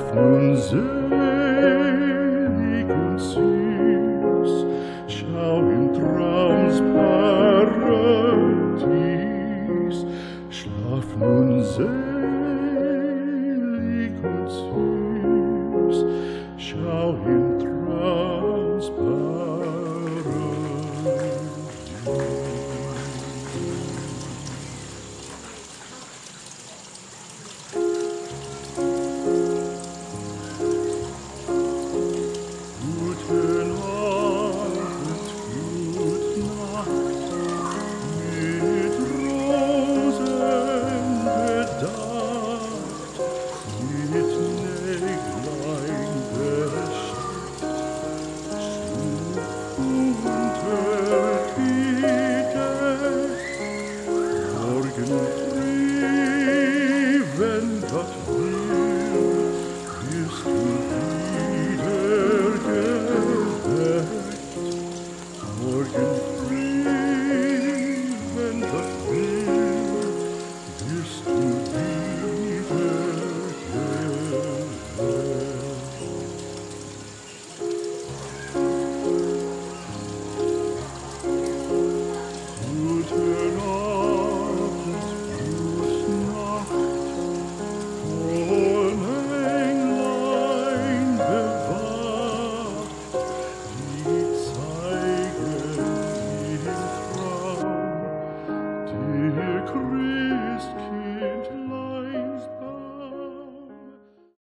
afternoon zoo.